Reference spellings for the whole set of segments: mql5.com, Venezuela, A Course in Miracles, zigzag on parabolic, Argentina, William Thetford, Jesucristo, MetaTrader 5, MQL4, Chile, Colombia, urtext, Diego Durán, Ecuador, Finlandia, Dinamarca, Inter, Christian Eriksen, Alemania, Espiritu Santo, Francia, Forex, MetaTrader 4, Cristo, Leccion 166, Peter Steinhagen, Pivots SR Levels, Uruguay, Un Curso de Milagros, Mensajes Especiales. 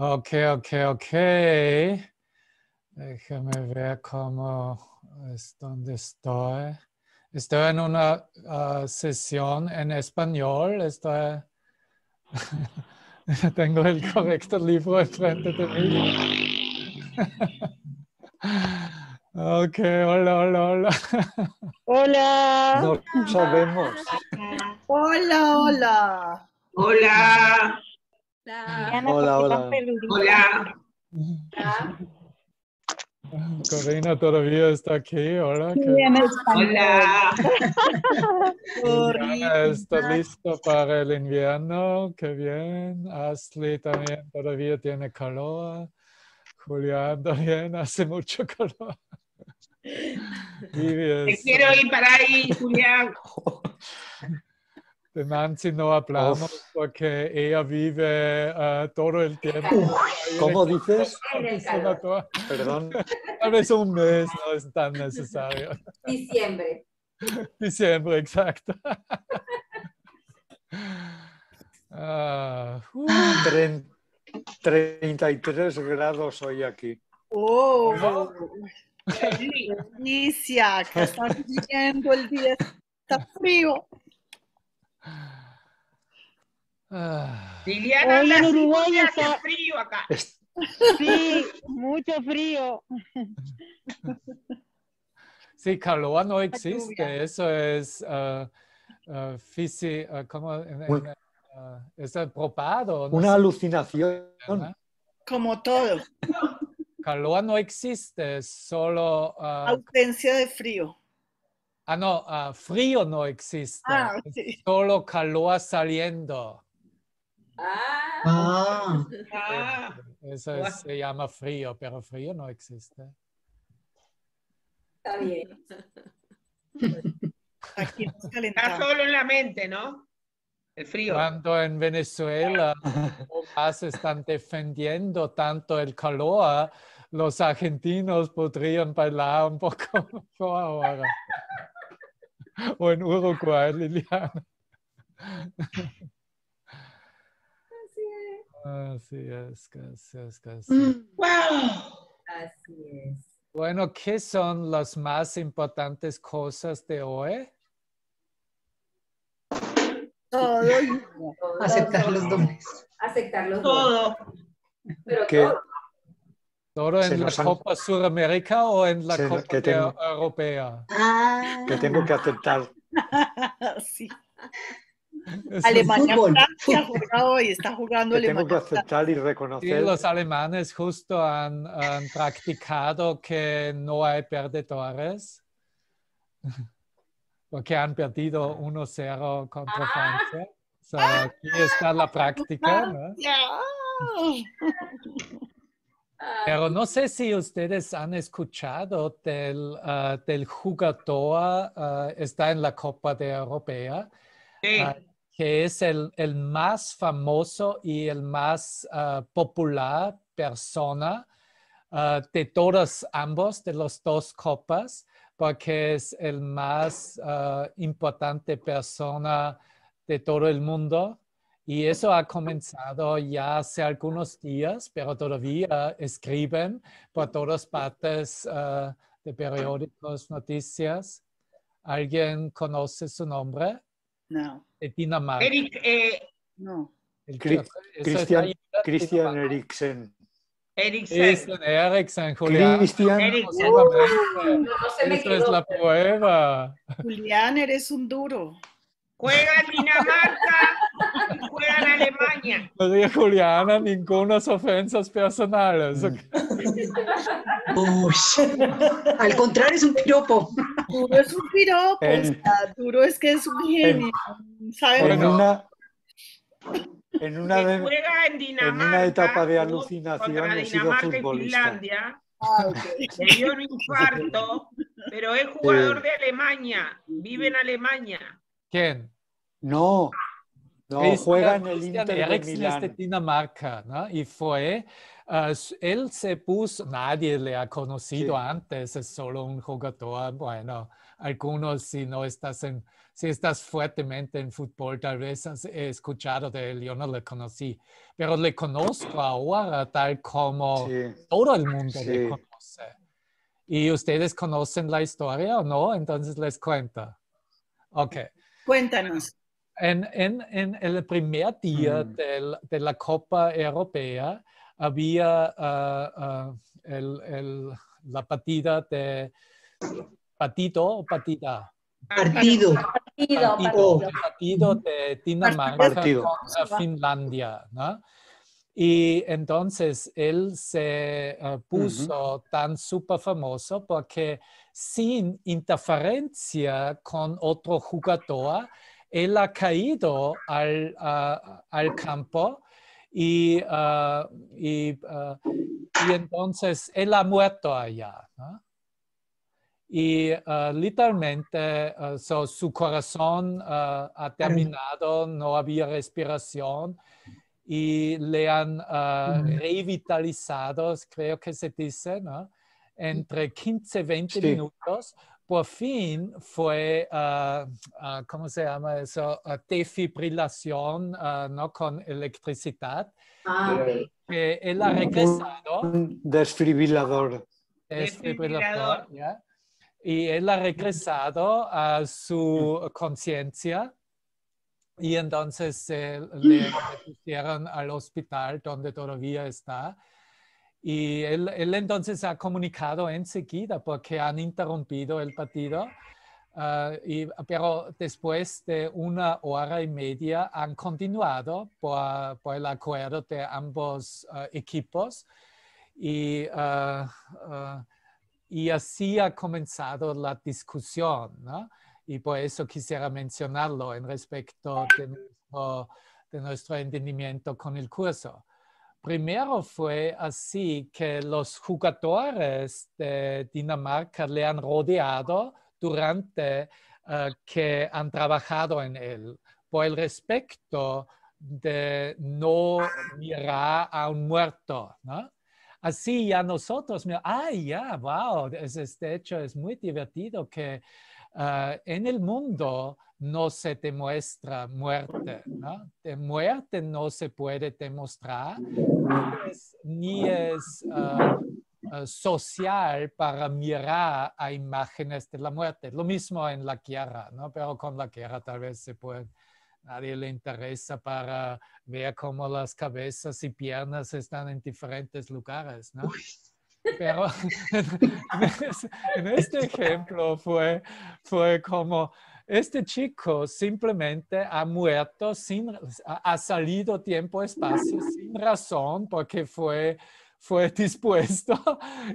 Ok. Déjame ver cómo es donde estoy. Estoy en una sesión en español. Estoy... Tengo el correcto libro enfrente de mí. Ok, hola. Hola. No sabemos. Hola. Hola. Corina todavía está aquí. Hola. Hola. Corina está lista para el invierno. Qué bien. Ashley también todavía tiene calor. Julián también hace mucho calor. Te quiero ir para ahí, Julián. De Nancy no hablamos porque ella vive todo el tiempo. ¿Cómo dices? Perdón. Tal vez un mes no es tan necesario. Diciembre, exacto. 33 grados hoy aquí. ¡Oh! ¿No? ¡Qué delicia! Que está viviendo el día. Está frío. Liliana, hoy en Uruguay está frío acá. Sí, mucho frío. Sí, calor no existe. Eso es es probado. Una alucinación. ¿No? Como todo. Calor no existe, solo... ausencia de frío. Frío no existe. Sí. Solo calor saliendo. Eso es, se llama frío, pero frío no existe. Está bien. Aquí nos calentamos. Está solo en la mente, ¿no? El frío. Cuando en Venezuela las están defendiendo tanto el calor, los argentinos podrían bailar un poco por ahora. O en Uruguay, Liliana. Así es. ¡Wow! Así es. Bueno, ¿qué son las más importantes cosas de hoy? Todo. Aceptar los dones. Todo. Pero todo. ¿Todo en la Copa Suramérica o en la Copa Europea? Que tengo que aceptar. Sí. Alemania, Francia juega hoy, está jugando Alemania. Tengo que aceptar y reconocer. Sí, los alemanes justo han practicado que no hay perdedores, porque han perdido 1-0 contra Francia. So, aquí está la práctica, ¿no? Pero no sé si ustedes han escuchado del jugador, está en la Copa de Europea, sí. Que es el más famoso y el más popular persona de todos ambos, de las dos copas, porque es el más importante persona de todo el mundo. Y eso ha comenzado ya hace algunos días, pero todavía escriben por todas partes de periódicos, noticias. ¿Alguien conoce su nombre? No. De Dinamarca. No. Christian Eriksen. Julián. Eso es la prueba. Julián, eres un duro. Juega Dinamarca, juega en Alemania. No diga Juliana, ninguna ofensas personales. Al contrario, es un piropo. Duro es un piropo. Duro es que es un genio. En una etapa de alucinación he sido futbolista. Me dio un infarto, pero es jugador de Alemania. Vive en Alemania. ¿Quién? No, juega en el Inter de Milán. De Dinamarca, ¿no? Y fue, él se puso, nadie le ha conocido antes, es solo un jugador, bueno, algunos, si no estás en, si estás fuertemente en fútbol, tal vez has escuchado de él. Yo no le conocí, pero le conozco ahora tal como todo el mundo le conoce. ¿Y ustedes conocen la historia o no? Entonces les cuento. Ok. Cuéntanos. En el primer día de la Copa Europea había la partida de... ¿Partido o partida? Partido. Partido de Dinamarca contra Finlandia, ¿no? Y entonces él se puso tan súper famoso porque sin interferencia con otro jugador, él ha caído al, al campo y entonces él ha muerto allá, ¿no? Y literalmente su corazón ha terminado, no había respiración y le han revitalizado, creo que se dice, ¿no? Entre 15 y 20 minutos. Por fin fue, ¿cómo se llama eso? Defibrilación, ¿no? Con electricidad. Él ha regresado. Desfibrilador. Desfibrilador, ¿ya? Y él ha regresado a su conciencia y entonces le pusieron al hospital donde todavía está. Y él entonces ha comunicado enseguida porque han interrumpido el partido, pero después de 1 hora y media han continuado por el acuerdo de ambos equipos y así ha comenzado la discusión, ¿no? Y por eso quisiera mencionarlo en respecto de nuestro entendimiento con el curso. Primero fue así que los jugadores de Dinamarca le han rodeado durante que han trabajado en él, por el respecto de no mirar a un muerto, ¿no? Así ya nosotros, wow, de hecho es muy divertido que en el mundo no se demuestra muerte, ¿no? De muerte no se puede demostrar, ni es social para mirar a imágenes de la muerte. Lo mismo en la guerra, ¿no? Pero con la guerra tal vez se puede, nadie le interesa para ver cómo las cabezas y piernas están en diferentes lugares, ¿no? Pero en este ejemplo fue como... Este chico simplemente ha muerto, ha salido tiempo-espacio sin razón porque fue dispuesto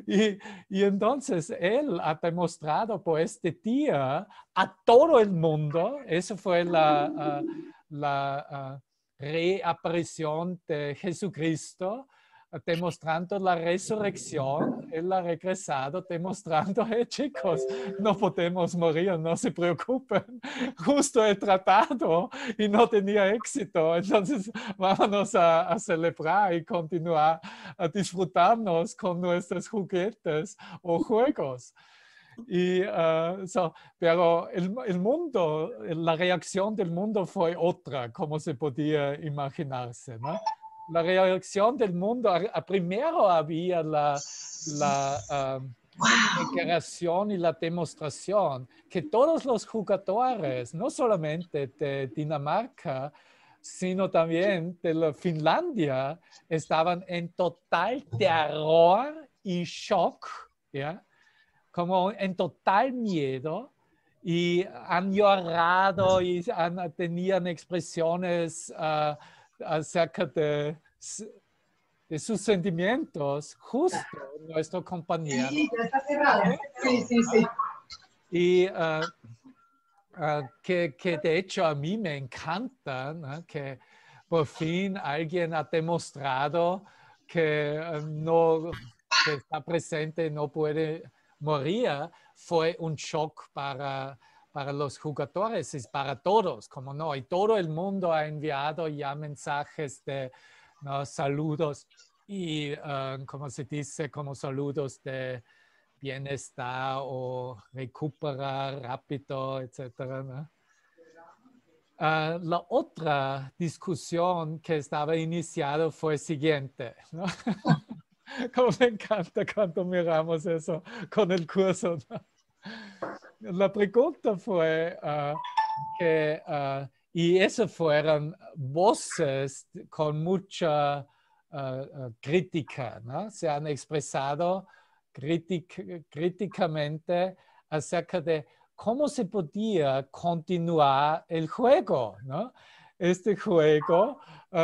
y entonces él ha demostrado por este día a todo el mundo, eso fue la reaparición de Jesucristo, demostrando la resurrección, él ha regresado demostrando, chicos, no podemos morir, no se preocupen, justo he tratado y no tenía éxito, entonces vámonos a celebrar y continuar a disfrutarnos con nuestros juguetes o juegos. Y, pero el mundo, la reacción del mundo fue otra, como se podía imaginarse, ¿no? La reacción del mundo, primero había la declaración y la demostración que todos los jugadores, no solamente de Dinamarca, sino también de la Finlandia, estaban en total terror y shock, ¿ya? Como en total miedo. Y han llorado y tenían expresiones... acerca de sus sentimientos, justo nuestro compañero. Sí, ya está cerrado. Sí. Y que de hecho a mí me encanta, ¿no? Que por fin alguien ha demostrado que está presente y no puede morir. Fue un shock para los jugadores, es para todos, como no, y todo el mundo ha enviado ya mensajes de saludos y, como se dice, como saludos bienestar o recupera rápido, etcétera, ¿no? La otra discusión que estaba iniciada fue siguiente, ¿no? Como me encanta cuando miramos eso con el curso, ¿no? La pregunta fue que, y eso fueron voces con mucha crítica, ¿no? Se han expresado críticamente acerca de cómo se podía continuar el juego, ¿no? Este juego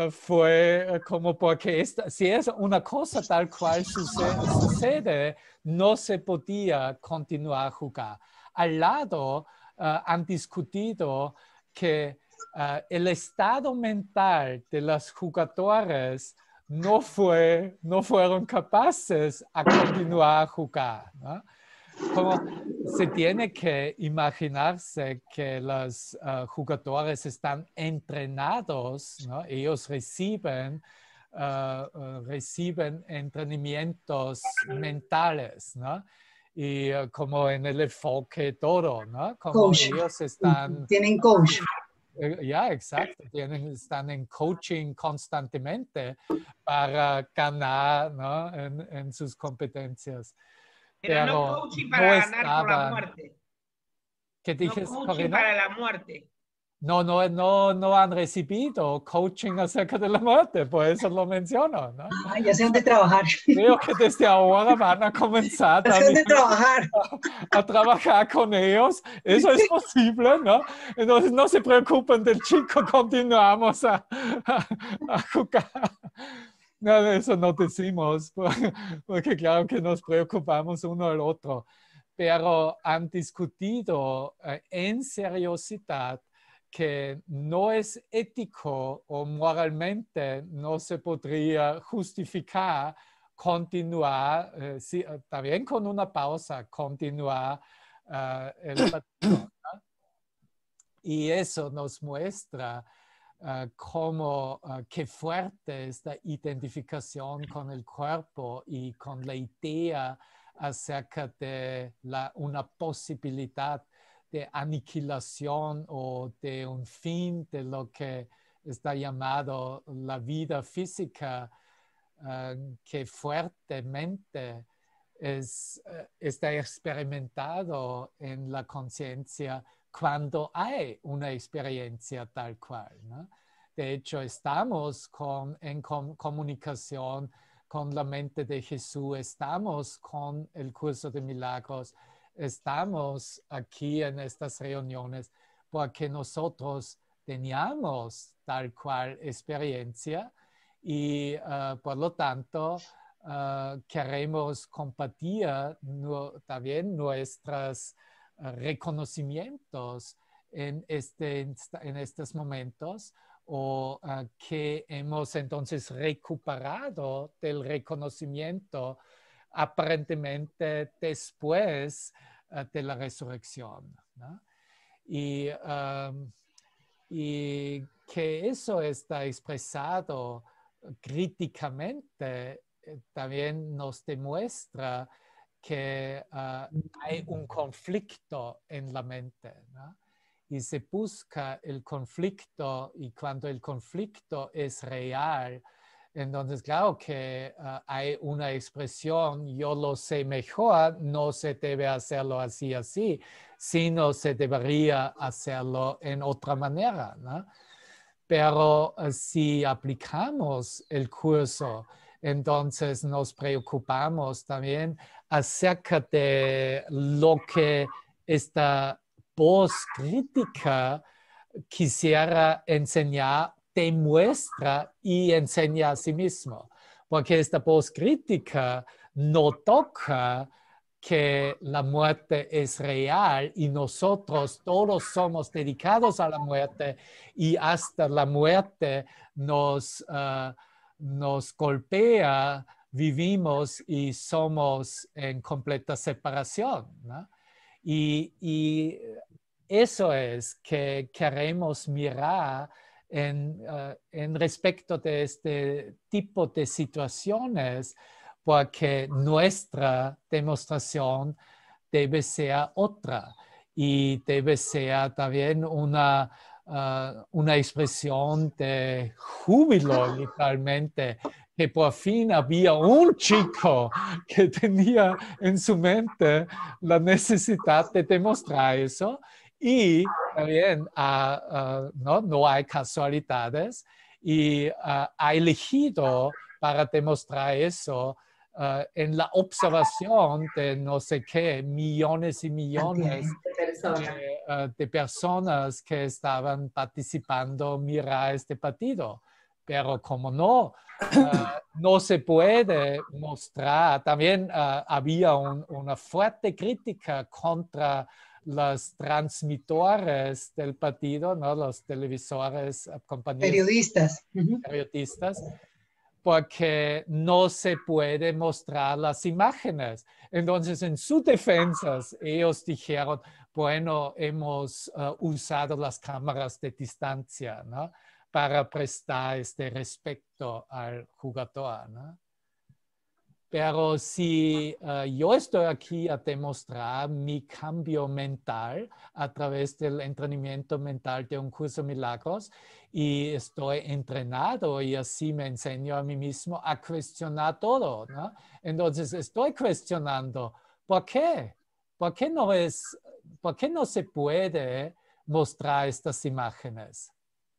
fue como porque si es una cosa tal cual sucede, no se podía continuar a jugar. Al lado han discutido que el estado mental de los jugadores no fueron capaces a continuar a jugar, ¿no? Como se tiene que imaginarse que los jugadores están entrenados, ¿no? Ellos reciben entrenamientos mentales, ¿no? Y como en el enfoque todo, ¿no? Como coach. Ellos están... Tienen coach. Ya, exacto. Están en coaching constantemente para ganar, ¿no? En sus competencias. Pero no coaching para ganar por la muerte. ¿Qué dices, Corina? No coaching para la muerte. No han recibido coaching acerca de la muerte, por eso lo menciono, ¿no? Ah, ya sé dónde trabajar. Creo que desde ahora van a comenzar a trabajar con ellos. Eso es posible, ¿no? Entonces no se preocupen del chico, continuamos a jugar. No, eso no decimos, porque claro que nos preocupamos uno al otro. Pero han discutido en seriosidad que no es ético o moralmente no se podría justificar continuar, sí, también con una pausa, continuar el partido, ¿no? Y eso nos muestra qué fuerte esta identificación con el cuerpo y con la idea acerca de una posibilidad de aniquilación o de un fin de lo que está llamado la vida física, que fuertemente está experimentado en la conciencia cuando hay una experiencia tal cual, ¿no? De hecho, estamos en comunicación con la mente de Jesús, estamos con el Curso de Milagros, estamos aquí en estas reuniones porque nosotros teníamos tal cual experiencia y por lo tanto queremos compartir también nuestros reconocimientos en estos momentos o que hemos entonces recuperado del reconocimiento aparentemente después de la resurrección, ¿no? Y que eso está expresado críticamente también nos demuestra que hay un conflicto en la mente, ¿no? Y se busca el conflicto y cuando el conflicto es real, entonces, claro que hay una expresión, yo lo sé mejor, no se debe hacerlo así, sino se debería hacerlo en otra manera, ¿no? Pero si aplicamos el curso, entonces nos preocupamos también acerca de lo que esta voz crítica quisiera enseñar, demuestra y enseña a sí mismo, porque esta voz crítica no toca que la muerte es real y nosotros todos somos dedicados a la muerte y hasta la muerte nos golpea, vivimos y somos en completa separación, ¿no? Y eso es que queremos mirar en respecto de este tipo de situaciones, porque nuestra demostración debe ser otra y debe ser también una expresión de júbilo, literalmente, que por fin había un chico que tenía en su mente la necesidad de demostrar eso. Y también no hay casualidades y ha elegido para demostrar eso en la observación de no sé qué, millones y millones de personas que estaban participando, mira este partido. Pero como no, no se puede mostrar. También había una fuerte crítica contra los transmitores del partido, ¿no? Los televisores, compañeros, periodistas, porque no se puede mostrar las imágenes. Entonces, en sus defensas, ellos dijeron, bueno, hemos usado las cámaras de distancia, ¿no? Para prestar este respeto al jugador, ¿no? Pero si yo estoy aquí a demostrar mi cambio mental a través del entrenamiento mental de Un Curso de Milagros y estoy entrenado y así me enseño a mí mismo a cuestionar todo, ¿no? Entonces estoy cuestionando, ¿por qué? ¿Por qué no se puede mostrar estas imágenes?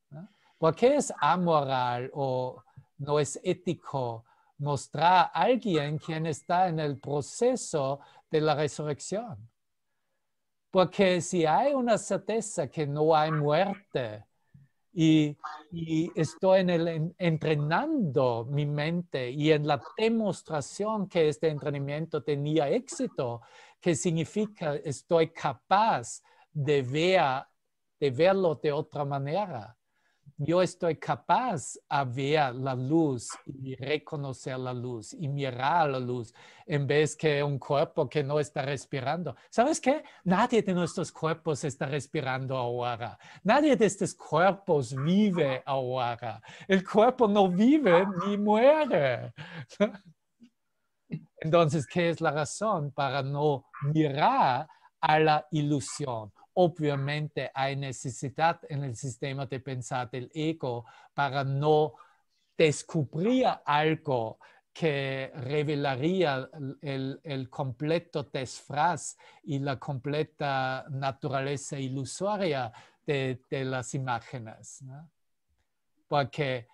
¿No? ¿Por qué es amoral o no es ético mostrar a alguien quien está en el proceso de la resurrección? Porque si hay una certeza que no hay muerte y estoy entrenando mi mente y en la demostración que este entrenamiento tenía éxito, que significa estoy capaz de verlo de otra manera. Yo estoy capaz de ver la luz y reconocer la luz y mirar la luz en vez que un cuerpo que no está respirando. ¿Sabes qué? Nadie de nuestros cuerpos está respirando ahora. Nadie de estos cuerpos vive ahora. El cuerpo no vive ni muere. Entonces, ¿qué es la razón para no mirar a la ilusión? Obviamente hay necesidad en el sistema de pensar del ego para no descubrir algo que revelaría el completo disfraz y la completa naturaleza ilusoria de las imágenes, ¿no? Porque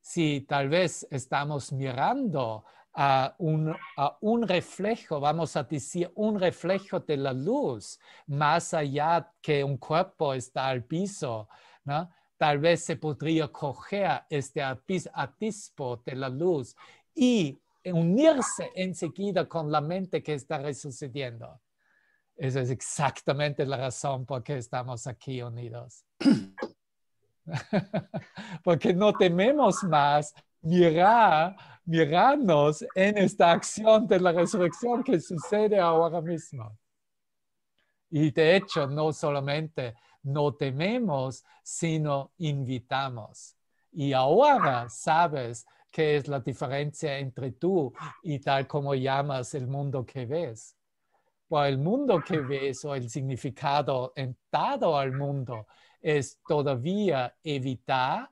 si tal vez estamos mirando a un reflejo, vamos a decir un reflejo de la luz, más allá que un cuerpo está al piso, ¿no? Tal vez se podría coger este atisbo de la luz y unirse enseguida con la mente que está resucitando. Esa es exactamente la razón por qué estamos aquí unidos. Porque no tememos más mirarnos en esta acción de la resurrección que sucede ahora mismo. Y de hecho, no solamente no tememos, sino invitamos. Y ahora sabes qué es la diferencia entre tú y tal como llamas el mundo que ves. Por el mundo que ves o el significado dado al mundo es todavía evitar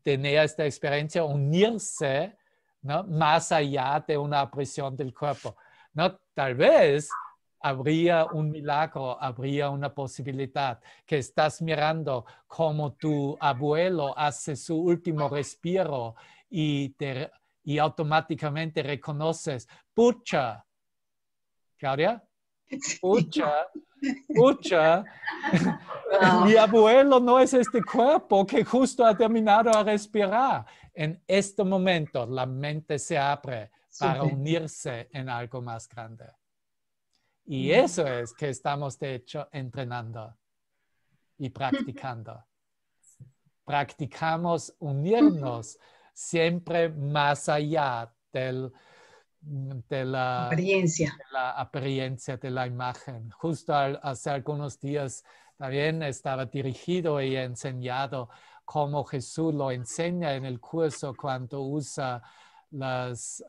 tener esta experiencia, unirse, ¿no? Más allá de una apreciación del cuerpo, ¿no? Tal vez habría un milagro, habría una posibilidad que estás mirando como tu abuelo hace su último respiro y automáticamente reconoces, pucha, Claudia, pucha, wow. Mi abuelo no es este cuerpo que justo ha terminado a respirar. En este momento la mente se abre para unirse en algo más grande. Y eso es que estamos de hecho entrenando y practicando. Practicamos unirnos siempre más allá de la apariencia de la imagen. Justo hace algunos días también estaba dirigido y enseñado cómo Jesús lo enseña en el curso cuando usa las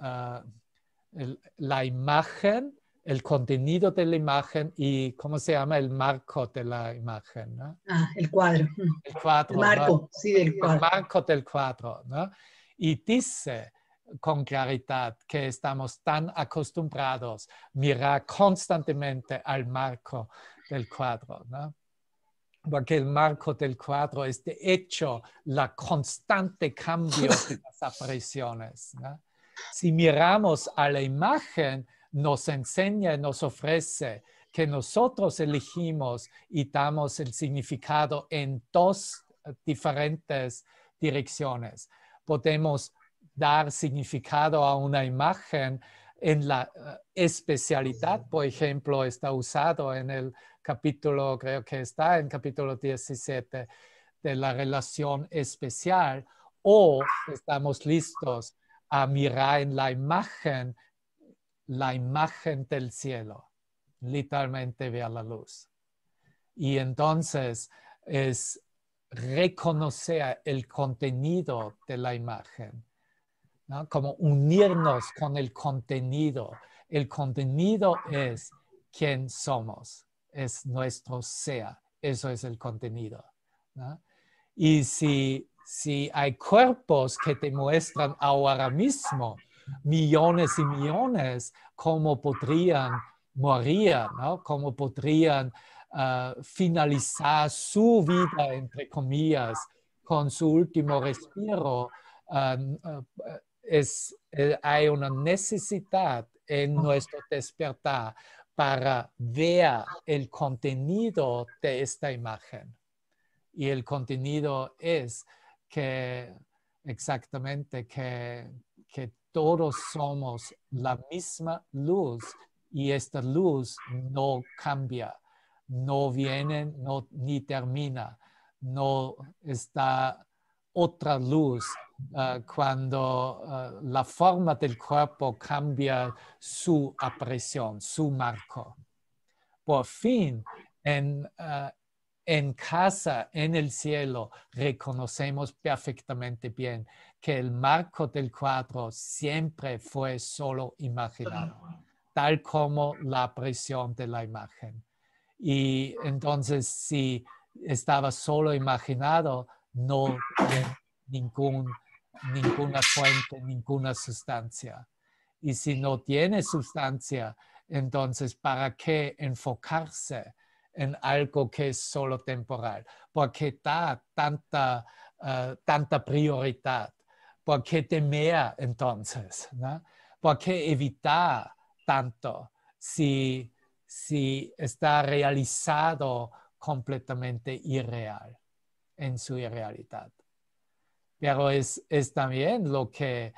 la imagen, el contenido de la imagen y, ¿cómo se llama? El marco de la imagen, ¿no? Ah, el cuadro. El cuadro. El marco, ¿no? Sí, del cuadro. El marco del cuadro, ¿no? Y dice con claridad que estamos tan acostumbrados a mirar constantemente al marco del cuadro, ¿no? Porque el marco del cuadro es de hecho la constante cambio de las apariciones, ¿no? Si miramos a la imagen, nos enseña, nos ofrece que nosotros elegimos y damos el significado en dos diferentes direcciones. Podemos dar significado a una imagen en la especialidad, por ejemplo, está usado en el capítulo, creo que está en capítulo 17, de la relación especial, o estamos listos a mirar en la imagen del cielo, literalmente ver la luz. Y entonces es reconocer el contenido de la imagen, ¿no? Como unirnos con el contenido. El contenido es quién somos, es nuestro ser, eso es el contenido, ¿no? Y si hay cuerpos que te muestran ahora mismo millones y millones cómo podrían morir, ¿no? Cómo podrían finalizar su vida, entre comillas, con su último respiro, hay una necesidad en nuestro despertar para ver el contenido de esta imagen. Y el contenido es que exactamente que todos somos la misma luz y esta luz no cambia, no viene, no, ni termina, no está otra luz cuando la forma del cuerpo cambia su aparición, su marco. Por fin, en casa, en el cielo, reconocemos perfectamente bien que el marco del cuadro siempre fue solo imaginado, tal como la aparición de la imagen. Y entonces, si estaba solo imaginado, no tiene ninguna fuente, ninguna sustancia. Y si no tiene sustancia, entonces, ¿para qué enfocarse en algo que es solo temporal? ¿Por qué da tanta prioridad? ¿Por qué temer entonces, ¿no? ¿Por qué evitar tanto si está realizado completamente irreal, en su irrealidad? Pero es también lo que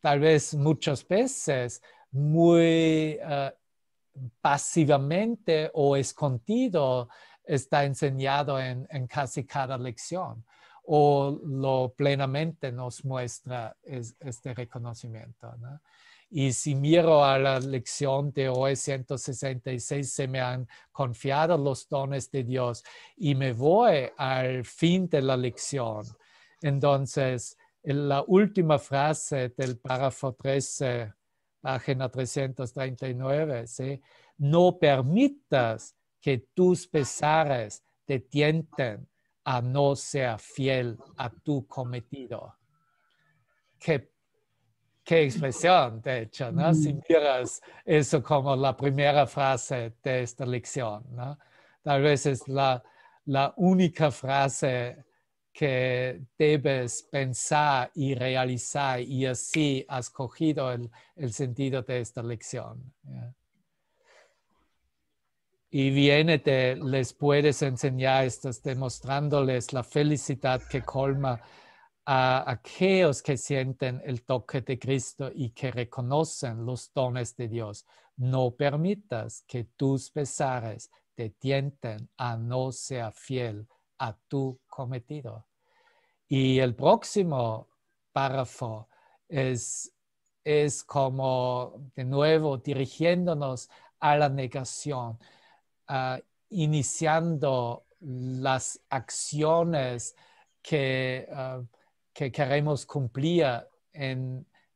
tal vez muchas veces muy pasivamente o escondido está enseñado en casi cada lección, o lo plenamente nos muestra este reconocimiento, ¿no? Y si miro a la lección de hoy 166, se me han confiado los dones de Dios, y me voy al fin de la lección. Entonces, en la última frase del párrafo 13, página 339, ¿sí? No permitas que tus pesares te tienten a no ser fiel a tu cometido. Qué expresión, de hecho, ¿no? Si miras eso como la primera frase de esta lección, ¿no? Tal vez es la única frase que debes pensar y realizar, y así has cogido el sentido de esta lección, ¿ya? Y viene de les puedes enseñar, estás demostrándoles la felicidad que colma a aquellos que sienten el toque de Cristo y que reconocen los dones de Dios. No permitas que tus pesares te tienten a no ser fiel a tu cometido. Y el próximo párrafo es como, de nuevo, dirigiéndonos a la negación, iniciando las acciones que queremos cumplir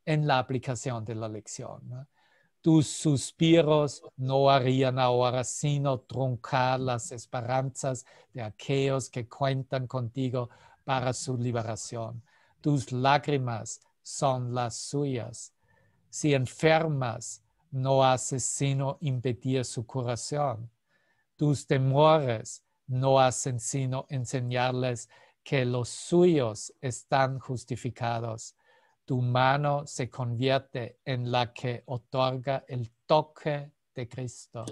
en la aplicación de la lección. Tus suspiros no harían ahora sino truncar las esperanzas de aquellos que cuentan contigo para su liberación. Tus lágrimas son las suyas. Si enfermas, no haces sino impedir su curación. Tus temores no hacen sino enseñarles que los suyos están justificados. Tu mano se convierte en la que otorga el toque de Cristo.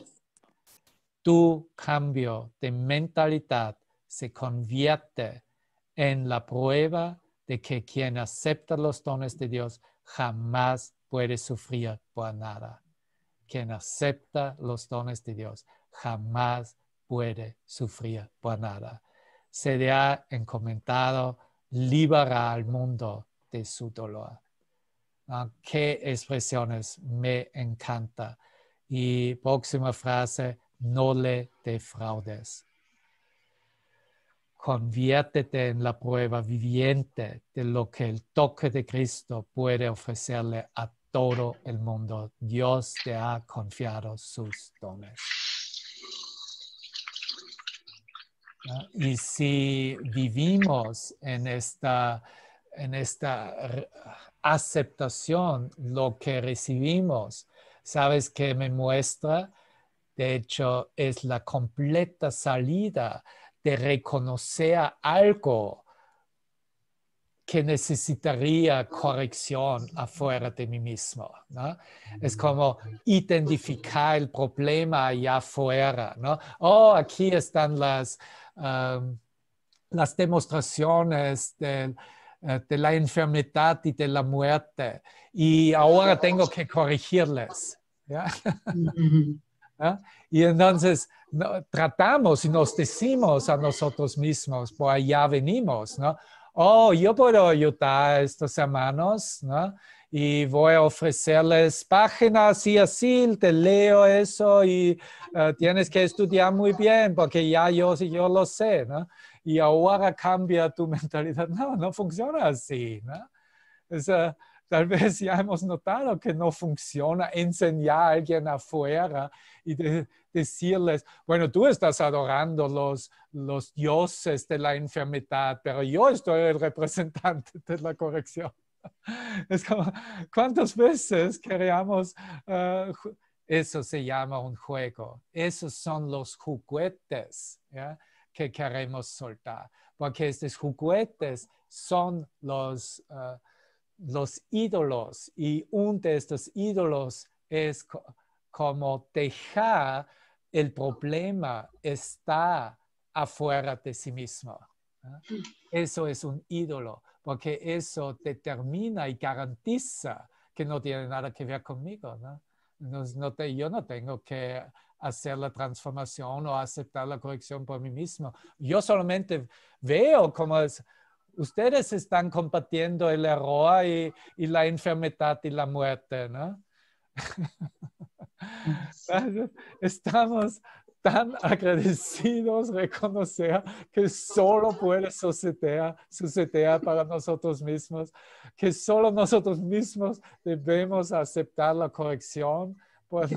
Tu cambio de mentalidad se convierte en la prueba de que quien acepta los dones de Dios jamás puede sufrir por nada. Quien acepta los dones de Dios jamás puede sufrir por nada. Se le ha encomendado liberar al mundo de su dolor. ¡Qué expresiones! Me encanta. Y próxima frase, no le defraudes. Conviértete en la prueba viviente de lo que el toque de Cristo puede ofrecerle a todo el mundo. Dios te ha confiado sus dones. Y si vivimos en esta aceptación, lo que recibimos, ¿sabes qué me muestra? De hecho, es la completa salida de reconocer algo que necesitaría corrección afuera de mí mismo, ¿no? Es como identificar el problema allá afuera, ¿no? Oh, aquí están las demostraciones de la enfermedad y de la muerte, y ahora tengo que corregirles, ¿ya? ¿Ah? Y entonces tratamos y nos decimos a nosotros mismos, por allá venimos, ¿no? Oh, yo puedo ayudar a estos hermanos, ¿no? Y voy a ofrecerles páginas y así, te leo eso y tienes que estudiar muy bien porque ya yo lo sé, ¿no? Y ahora cambia tu mentalidad. No, no funciona así, ¿no? Tal vez ya hemos notado que no funciona enseñar a alguien afuera y decirles, bueno, tú estás adorando los dioses de la enfermedad, pero yo estoy el representante de la corrección. Es como, ¿cuántas veces queríamos? Eso se llama un juego. Esos son los juguetes, ¿ya? Que queremos soltar. Porque estos juguetes son los ídolos, y uno de estos ídolos es como dejar el problema estar afuera de sí mismo. Eso es un ídolo, porque eso determina y garantiza que no tiene nada que ver conmigo, ¿no? Entonces, yo no tengo que hacer la transformación o aceptar la corrección por mí mismo. Yo solamente veo cómo es. Ustedes están compartiendo el error y la enfermedad y la muerte, ¿no? Estamos tan agradecidos reconocer que solo puede suceder para nosotros mismos, que solo nosotros mismos debemos aceptar la corrección por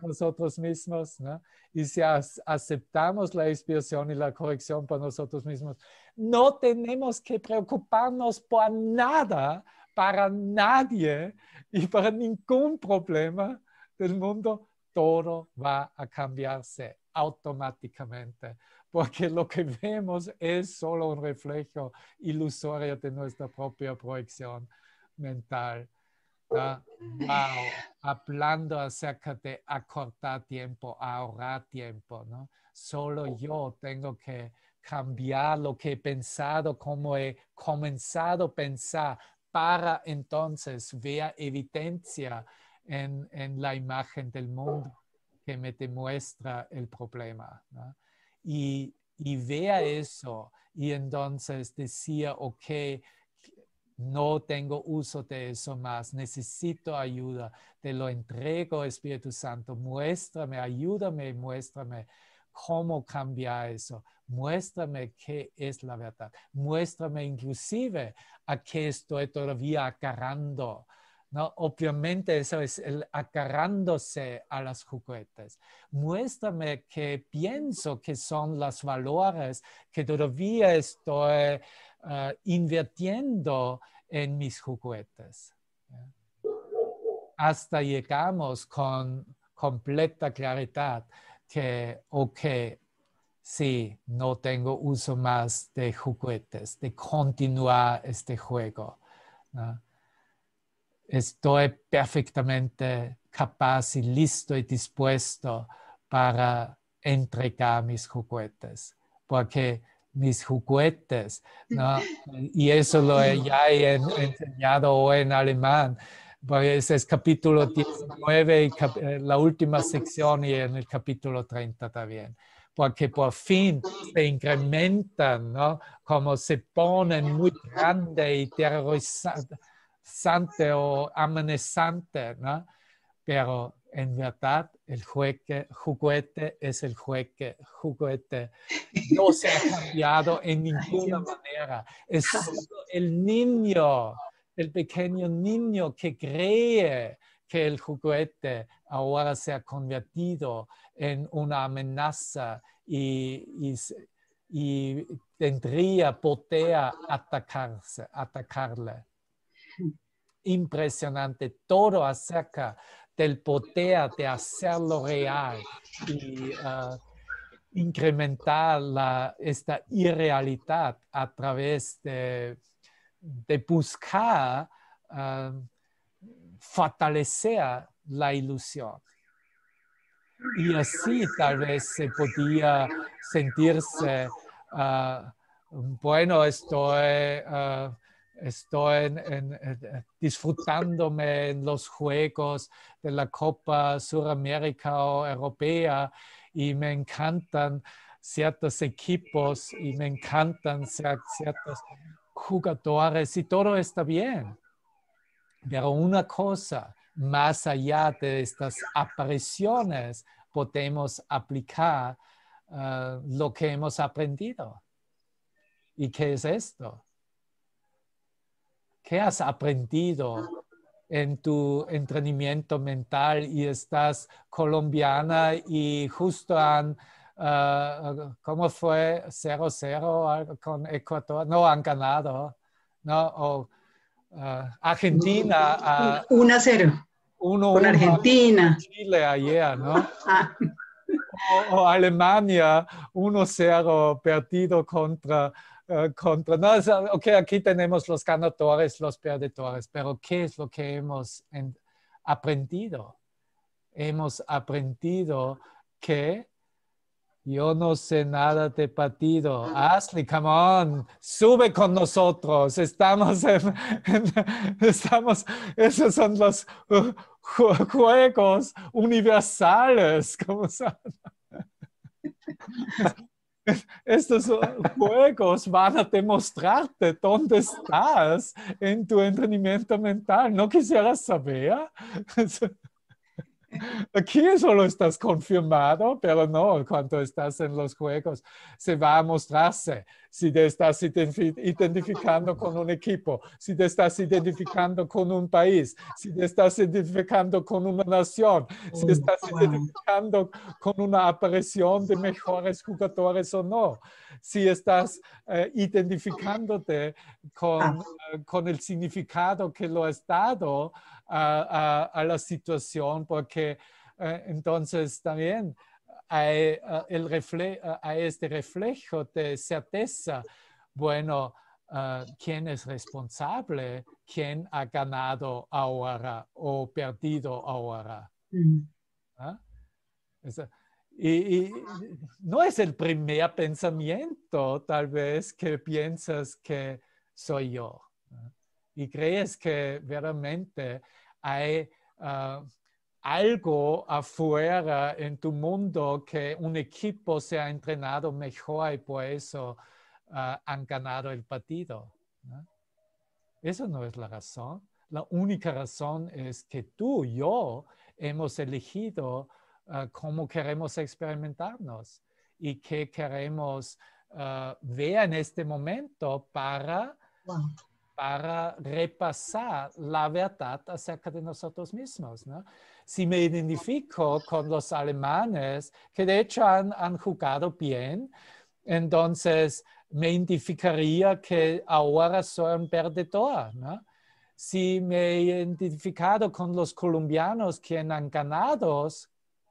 nosotros mismos, ¿no? Y si aceptamos la expiación y la corrección por nosotros mismos, no tenemos que preocuparnos por nada, para nadie y para ningún problema del mundo. Todo va a cambiarse automáticamente, porque lo que vemos es solo un reflejo ilusorio de nuestra propia proyección mental. Wow. Hablando acerca de acortar tiempo, ahorrar tiempo, ¿no? Solo yo tengo que cambiar lo que he pensado, como he comenzado a pensar, para entonces ver evidencia en la imagen del mundo que me demuestra el problema, ¿no? Y vea eso y entonces decía, ok, no tengo uso de eso más, necesito ayuda, te lo entrego, Espíritu Santo, muéstrame, ayúdame, muéstrame cómo cambiar eso. Muéstrame qué es la verdad. Muéstrame inclusive a qué estoy todavía agarrando. ¿No? Obviamente eso es el agarrándose a los juguetes. Muéstrame qué pienso que son los valores que todavía estoy invirtiendo en mis juguetes. ¿Sí? Hasta llegamos con completa claridad que, ok, sí, no tengo uso más de juguetes, de continuar este juego. ¿No? Estoy perfectamente capaz y listo y dispuesto para entregar mis juguetes, porque mis juguetes, ¿no? Y eso lo he enseñado hoy en alemán, porque ese es capítulo 19, la última sección, y en el capítulo 30 también. Porque por fin se incrementan, ¿no? Como se ponen muy grande y terrorizante o amanezante, ¿no? Pero en verdad el juguete es el juguete. No se ha cambiado en ninguna manera. Es solo el niño, el pequeño niño que cree que el juguete ahora se ha convertido en una amenaza y tendría poder atacarle. Impresionante todo acerca del poder de hacerlo real y incrementar esta irrealidad a través de buscar fortalecer la ilusión. Y así tal vez se podía sentirse, bueno, estoy disfrutándome en los juegos de la Copa Suramérica o Europea y me encantan ciertos equipos y me encantan ciertos jugadores y todo está bien. Pero una cosa, más allá de estas apariciones, podemos aplicar lo que hemos aprendido. ¿Y qué es esto? ¿Qué has aprendido en tu entrenamiento mental y estás colombiana y justo han, ¿cómo fue? 0-0 con Ecuador. No, han ganado. No, o, Argentina. 1-0. 1-1 con Argentina. Chile ayer, ¿no? Ah. O Alemania, 1-0 perdido contra. No, ok, aquí tenemos los ganadores, los perdedores, pero ¿qué es lo que hemos aprendido? Hemos aprendido que yo no sé nada de partido. Ashley, come on, sube con nosotros. Esos son los juegos universales, ¿cómo se llama? Estos juegos van a demostrarte dónde estás en tu entrenamiento mental. ¿No quisieras saber? Aquí solo estás confirmado, pero no, cuando estás en los juegos se va a mostrarse si te estás identificando con un equipo, si te estás identificando con un país, si te estás identificando con una nación, si estás identificando con una aparición de mejores jugadores o no, si estás identificándote con el significado que lo has dado a la situación, porque entonces también hay este reflejo de certeza. Bueno, ¿quién es responsable? ¿Quién ha ganado ahora o perdido ahora? ¿Ah? Y no es el primer pensamiento, tal vez, que piensas que soy yo. Y crees que realmente hay algo afuera en tu mundo que un equipo se ha entrenado mejor y por eso han ganado el partido, ¿no? Eso no es la razón. La única razón es que tú y yo hemos elegido cómo queremos experimentarnos. y qué queremos ver en este momento para repasar la verdad acerca de nosotros mismos, ¿no? Si me identifico con los alemanes, que de hecho han jugado bien, entonces me identificaría que ahora soy un perdedor, ¿no? Si me he identificado con los colombianos, quien han ganado,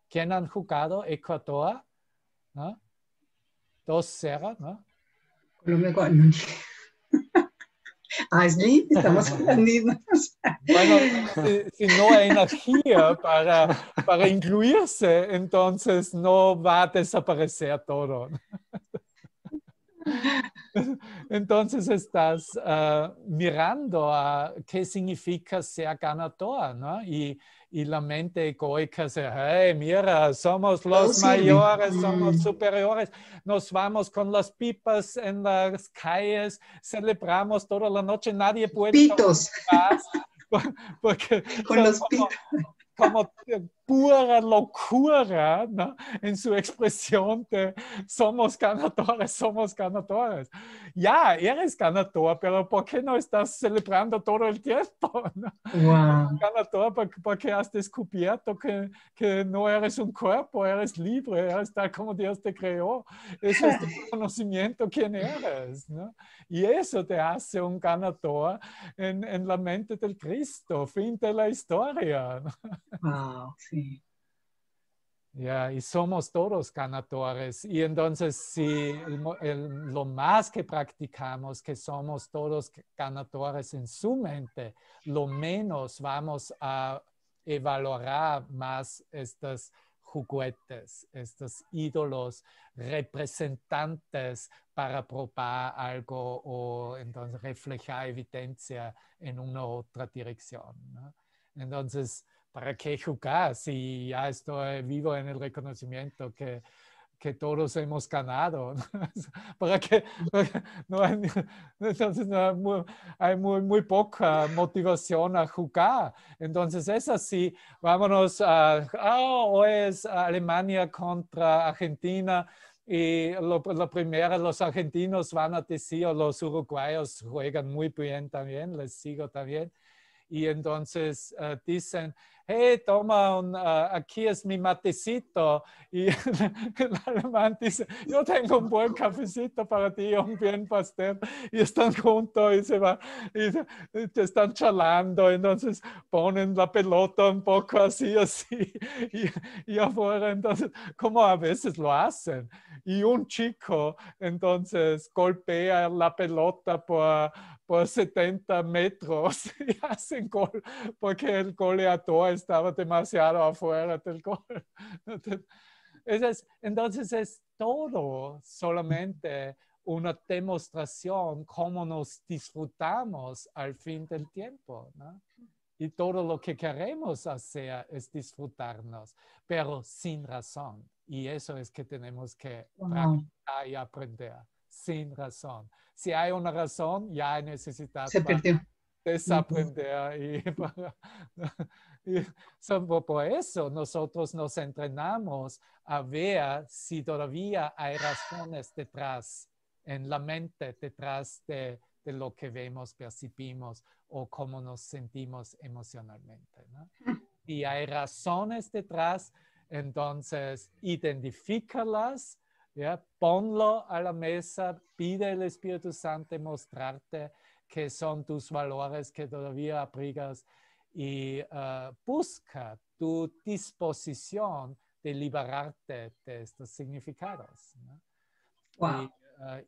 quien han jugado, Ecuador, ¿no? 2-0, ¿no? Colombia ganó. Así estamos con las mismas. Bueno, si no hay energía para incluirse, entonces no va a desaparecer todo. Entonces estás mirando a qué significa ser ganador, ¿no? Y la mente egoica dice, hey, mira, somos los mayores, somos superiores, nos vamos con las pipas en las calles, celebramos toda la noche, nadie puede... Pitos. Porque con los pitos. Como pura locura, ¿no? En su expresión de somos ganadores, somos ganadores. Ya, eres ganador, pero ¿por qué no estás celebrando todo el tiempo? ¿No? Wow. Ganador porque has descubierto que no eres un cuerpo, eres libre, eres tal como Dios te creó. Ese es tu conocimiento quién eres, ¿no? Y eso te hace un ganador en la mente del Cristo, fin de la historia, ¿no? Wow, sí. Ya, y somos todos ganadores. Y entonces, si lo más que practicamos, que somos todos ganadores en su mente, lo menos vamos a valorar más estos juguetes, estos ídolos representantes para probar algo o entonces reflejar evidencia en una u otra dirección, ¿no? Entonces, ¿para qué jugar si ya estoy vivo en el reconocimiento que todos hemos ganado? ¿Para qué? No hay, entonces no, hay muy poca motivación a jugar. Entonces es así. Vámonos a... hoy es Alemania contra Argentina y la primera, los argentinos van a decir, los uruguayos juegan muy bien también, les sigo también. Y entonces dicen, hey, toma, aquí es mi matecito. Y el alemán dice, yo tengo un buen cafecito para ti, un buen pastel. Y están juntos y se van, y están charlando. Entonces ponen la pelota un poco así. Y afuera, entonces, como a veces lo hacen. Y un chico, entonces, golpea la pelota por 70 metros y hacen gol, porque el goleador estaba demasiado afuera del gol. Entonces es todo solamente una demostración cómo nos disfrutamos al fin del tiempo, ¿no? Y todo lo que queremos hacer es disfrutarnos, pero sin razón. Y eso es que tenemos que practicar y aprender, sin razón. Si hay una razón, ya hay necesidad de desaprender. Por eso nosotros nos entrenamos a ver si todavía hay razones detrás, en la mente, detrás de lo que vemos, percibimos o cómo nos sentimos emocionalmente, ¿no? Si hay razones detrás, entonces identifícalas, ¿ya? Ponlo a la mesa, pide al Espíritu Santo mostrarte qué son tus valores que todavía abrigas y busca tu disposición de liberarte de estos significados, ¿no? Wow.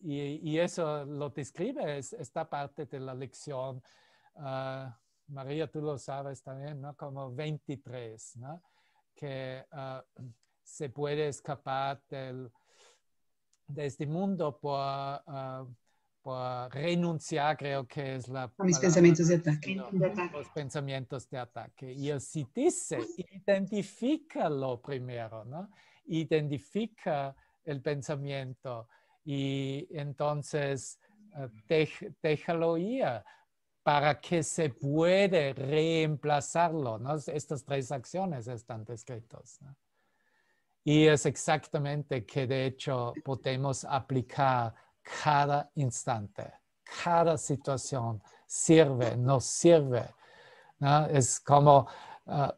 Y eso lo describe esta parte de la lección. María, tú lo sabes también, ¿no? Como 23, ¿no? Que se puede escapar de este mundo por renunciar, creo que es la palabra. Mis pensamientos de ataque. Los pensamientos de ataque. Y así dice, identifícalo primero, ¿no? Identifica el pensamiento y entonces déjalo ir para que se puede reemplazarlo, ¿no? Estas tres acciones están descritas, ¿no? Y es exactamente que de hecho podemos aplicar cada instante, cada situación sirve, nos sirve, ¿no? Es como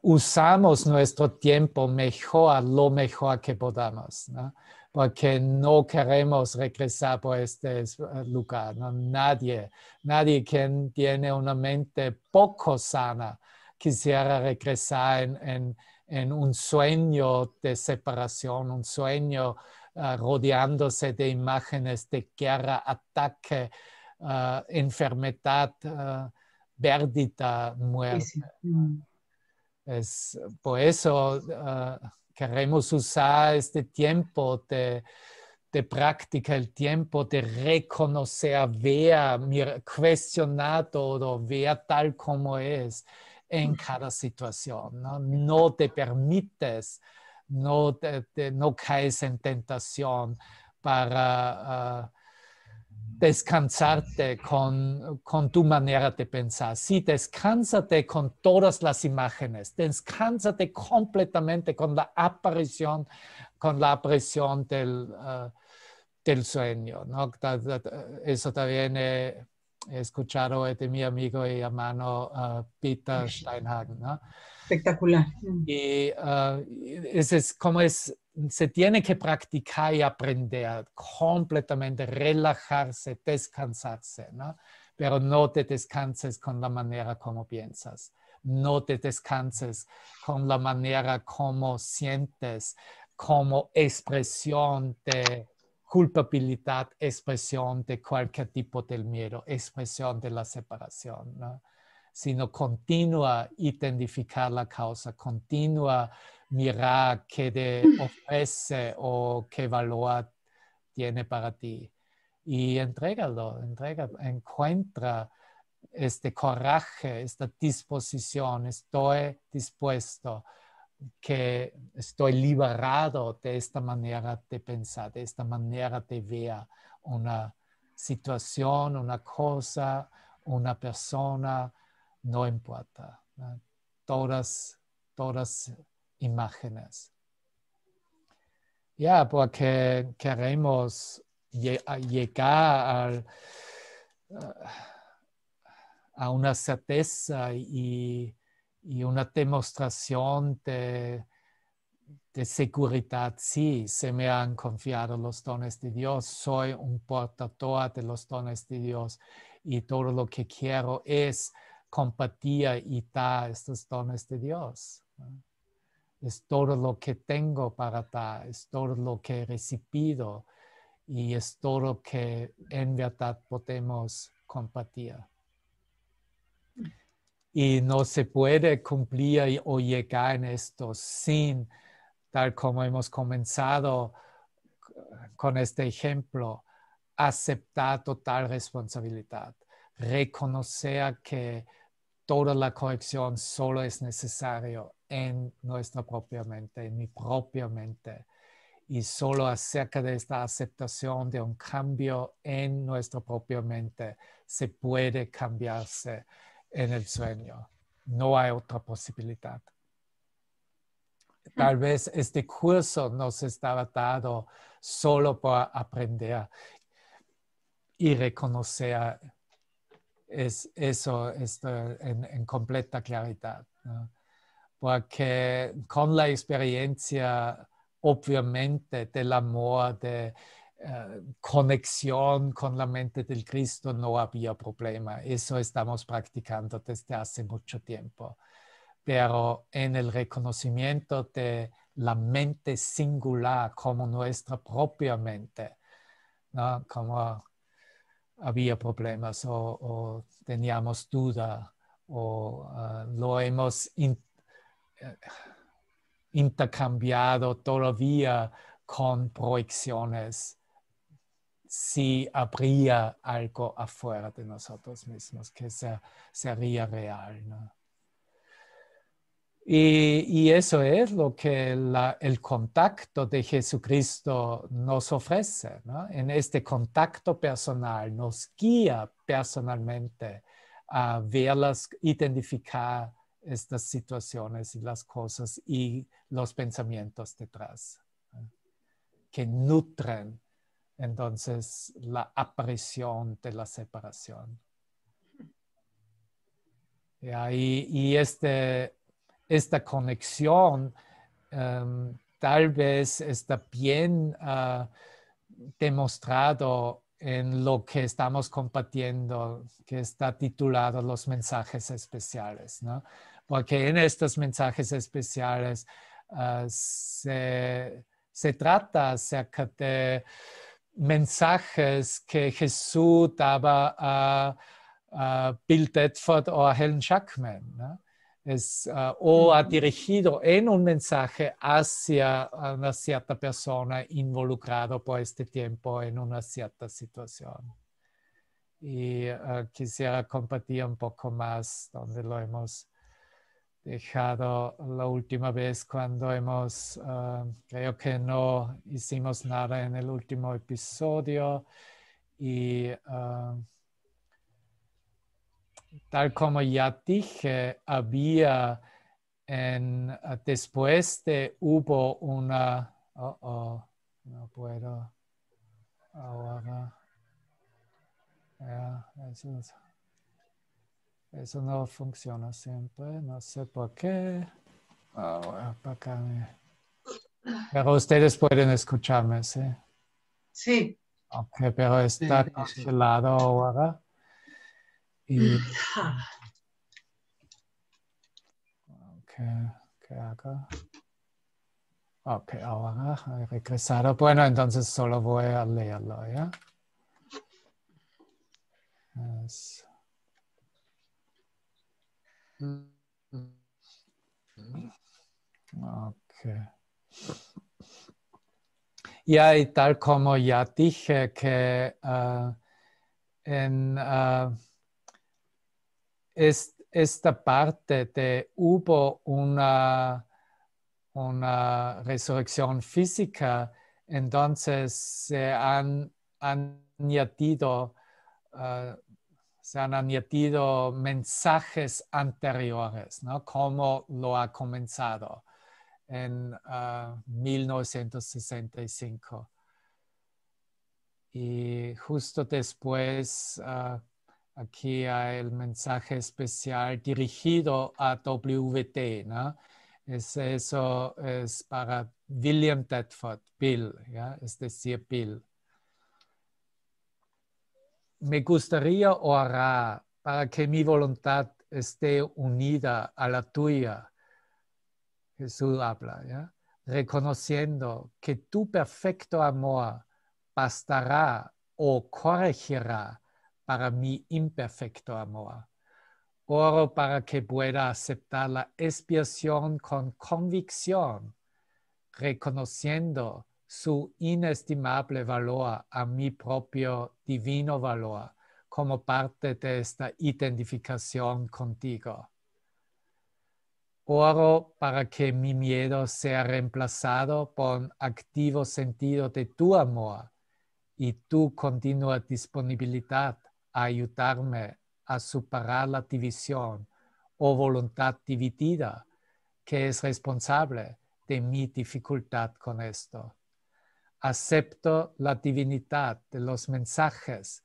usamos nuestro tiempo mejor, lo mejor que podamos, ¿no? Porque no queremos regresar por este lugar, ¿no? Nadie quien tiene una mente poco sana quisiera regresar en un sueño de separación, un sueño rodeándose de imágenes de guerra, ataque, enfermedad, pérdida, muerte. Sí, sí. Es, por eso queremos usar este tiempo de práctica, el tiempo de reconocer, ver, cuestionar todo, ver tal como es en cada situación, ¿no? No te permites, no caes en tentación para descansarte con tu manera de pensar. Sí, descánsate con todas las imágenes, descánsate completamente con la aparición del sueño, ¿no? Eso también he escuchado de mi amigo y hermano Peter Steinhagen, ¿no? Espectacular. Y se tiene que practicar y aprender completamente, relajarse, descansarse, ¿no? Pero no te descanses con la manera como piensas, no te descanses con la manera como sientes, como expresión de culpabilidad, expresión de cualquier tipo del miedo, expresión de la separación, ¿no? Sino continúa identificar la causa, continúa mirar qué te ofrece o qué valor tiene para ti. Y entrégalo, encuentra este coraje, esta disposición, estoy dispuesto, que estoy liberado de esta manera de pensar, de esta manera de ver una situación, una cosa, una persona, no importa, ¿no? Todas imágenes. Ya, porque queremos llegar a una certeza y una demostración de seguridad. Sí, se me han confiado los dones de Dios, soy un portador de los dones de Dios y todo lo que quiero es compartir y dar estos dones de Dios. Es todo lo que tengo para dar, es todo lo que he recibido y es todo lo que en verdad podemos compartir. Y no se puede cumplir o llegar en esto sin, tal como hemos comenzado con este ejemplo, aceptar total responsabilidad. Reconocer que toda la corrección solo es necesario en nuestra propia mente, en mi propia mente. Y solo acerca de esta aceptación de un cambio en nuestra propia mente se puede cambiarse en el sueño. No hay otra posibilidad. Tal vez este curso nos estaba dado solo para aprender y reconocer eso en completa claridad, ¿no? Porque con la experiencia, obviamente, del amor, de conexión con la mente del Cristo, no había problema. Eso estamos practicando desde hace mucho tiempo. Pero en el reconocimiento de la mente singular como nuestra propia mente, ¿no? Como había problemas o teníamos duda o lo hemos intercambiado todavía con proyecciones si habría algo afuera de nosotros mismos que sería real, ¿no? Y eso es lo que el contacto de Jesucristo nos ofrece, ¿no? En este contacto personal nos guía personalmente a verlas, identificar estas situaciones y las cosas y los pensamientos detrás que nutren entonces la aparición de la separación. Y esta conexión tal vez está bien demostrado en lo que estamos compartiendo, que está titulado Los Mensajes Especiales, ¿no? Porque en estos mensajes especiales se trata acerca de mensajes que Jesús daba a Bill Thetford o a Helen Schucman, ¿no? O ha dirigido en un mensaje hacia una cierta persona involucrado por este tiempo en una cierta situación. Y quisiera compartir un poco más donde lo hemos dejado la última vez cuando hemos, creo que no hicimos nada en el último episodio y tal como ya dije, había después de hubo una, no puedo ahora, eso no funciona siempre, no sé por qué. Pero ustedes pueden escucharme, ¿sí? Sí. Ok, pero está cancelado ahora. Y, ¿qué hago? Ok, ahora he regresado. Bueno, entonces solo voy a leerlo, ¿ya? Eso. Okay. Ya, y tal como ya dije que esta parte de hubo una resurrección física, entonces se han añadido mensajes anteriores, ¿no? Como lo ha comenzado en 1965. Y justo después, aquí hay el mensaje especial dirigido a WT, ¿no? Eso es para William Thetford, Bill, ¿ya? Es decir, Bill. Me gustaría orar para que mi voluntad esté unida a la tuya. Jesús habla, ¿ya? Reconociendo que tu perfecto amor bastará o corregirá para mi imperfecto amor. Oro para que pueda aceptar la expiación con convicción, reconociendo su inestimable valor a mi propio divino valor como parte de esta identificación contigo. Oro para que mi miedo sea reemplazado por un activo sentido de tu amor y tu continua disponibilidad a ayudarme a superar la división o voluntad dividida que es responsable de mi dificultad con esto. Acepto la divinidad de los mensajes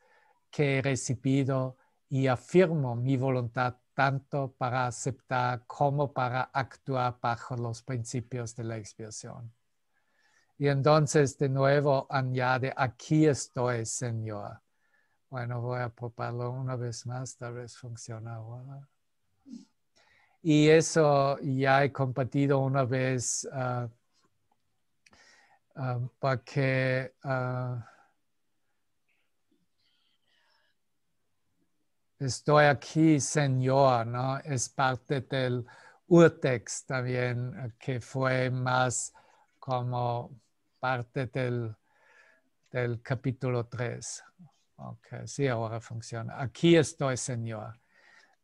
que he recibido y afirmo mi voluntad tanto para aceptar como para actuar bajo los principios de la expiación. Y entonces de nuevo añade, aquí estoy, Señor. Bueno, voy a probarlo una vez más, tal vez funciona ahora. Y eso ya he compartido una vez porque estoy aquí, Señor, ¿no? Es parte del urtext también, que fue más como parte del capítulo 3. Ok, sí, ahora funciona. Aquí estoy, Señor.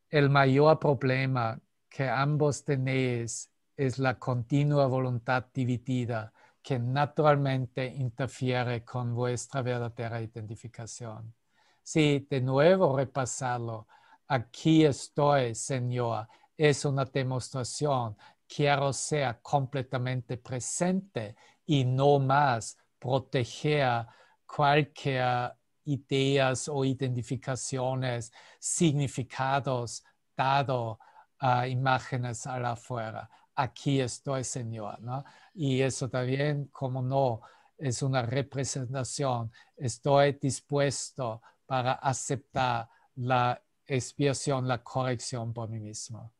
El mayor problema que ambos tenéis es la continua voluntad dividida, que naturalmente interfiere con vuestra verdadera identificación. Sí, de nuevo repasarlo. Aquí estoy, Señor. Es una demostración. Quiero ser completamente presente y no más proteger cualquier ideas o identificaciones, significados dado a imágenes al afuera. Aquí estoy, Señor, ¿no? Y eso también, como no, es una representación. Estoy dispuesto para aceptar la expiación, la corrección por mí mismo.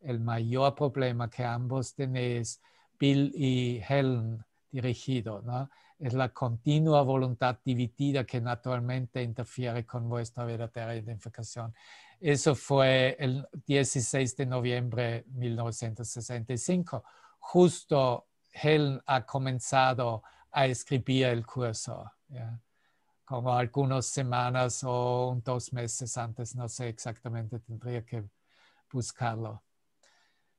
El mayor problema que ambos tenéis, Bill y Helen, dirigido, ¿no? Es la continua voluntad dividida que naturalmente interfiere con vuestra verdadera identificación. Eso fue el 16 de noviembre de 1965. Justo Helen ha comenzado a escribir el curso, ¿ya? Como algunas semanas o 2 meses antes, no sé exactamente, tendría que buscarlo.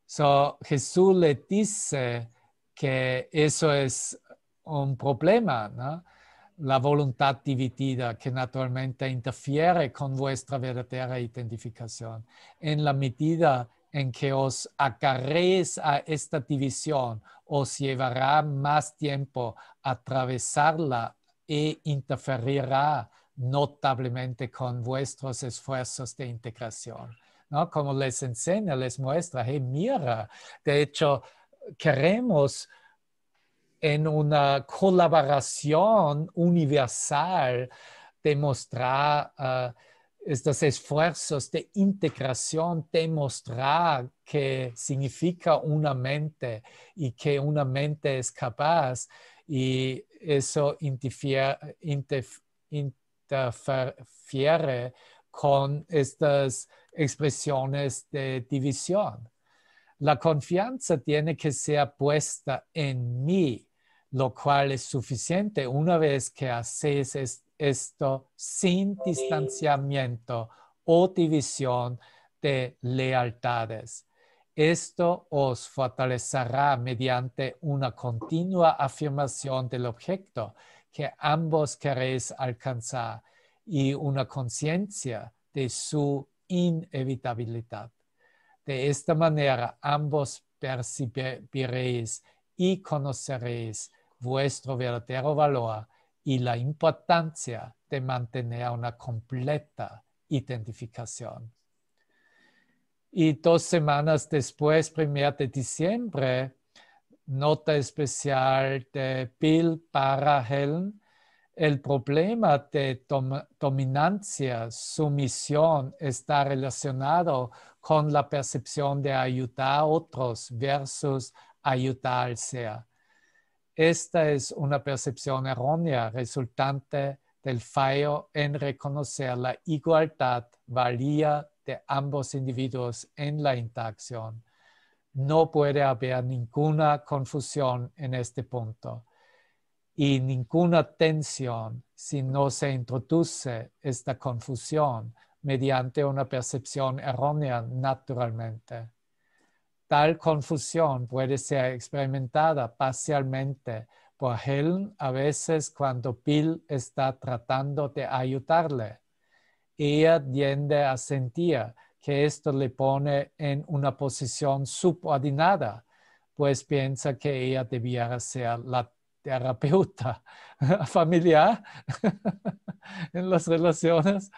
So, Jesús le dice que eso es un problema, ¿no? La voluntad dividida que naturalmente interfiere con vuestra verdadera identificación. En la medida en que os agarréis a esta división, os llevará más tiempo atravesarla e interferirá notablemente con vuestros esfuerzos de integración, ¿no? Como les enseña, les muestra, hey, mira, de hecho, queremos en una colaboración universal demostrar estos esfuerzos de integración, demostrar que significa una mente y que una mente es capaz, y eso interfiere con estas expresiones de división. La confianza tiene que ser puesta en mí, lo cual es suficiente una vez que haces esto sin distanciamiento o división de lealtades. Esto os fortalecerá mediante una continua afirmación del objeto que ambos queréis alcanzar y una conciencia de su inevitabilidad. De esta manera, ambos percibiréis y conoceréis vuestro verdadero valor y la importancia de mantener una completa identificación. Y 2 semanas después, 1 de diciembre, nota especial de Bill para Helen. El problema de dominancia, sumisión, está relacionado con la percepción de ayudar a otros versus ayudar al ser. Esta es una percepción errónea resultante del fallo en reconocer la igualdad, valía de ambos individuos en la interacción. No puede haber ninguna confusión en este punto y ninguna tensión si no se introduce esta confusión mediante una percepción errónea naturalmente. Tal confusión puede ser experimentada parcialmente por Helen a veces cuando Bill está tratando de ayudarle. Ella tiende a sentir que esto le pone en una posición subordinada, pues piensa que ella debiera ser la terapeuta familiar en las relaciones.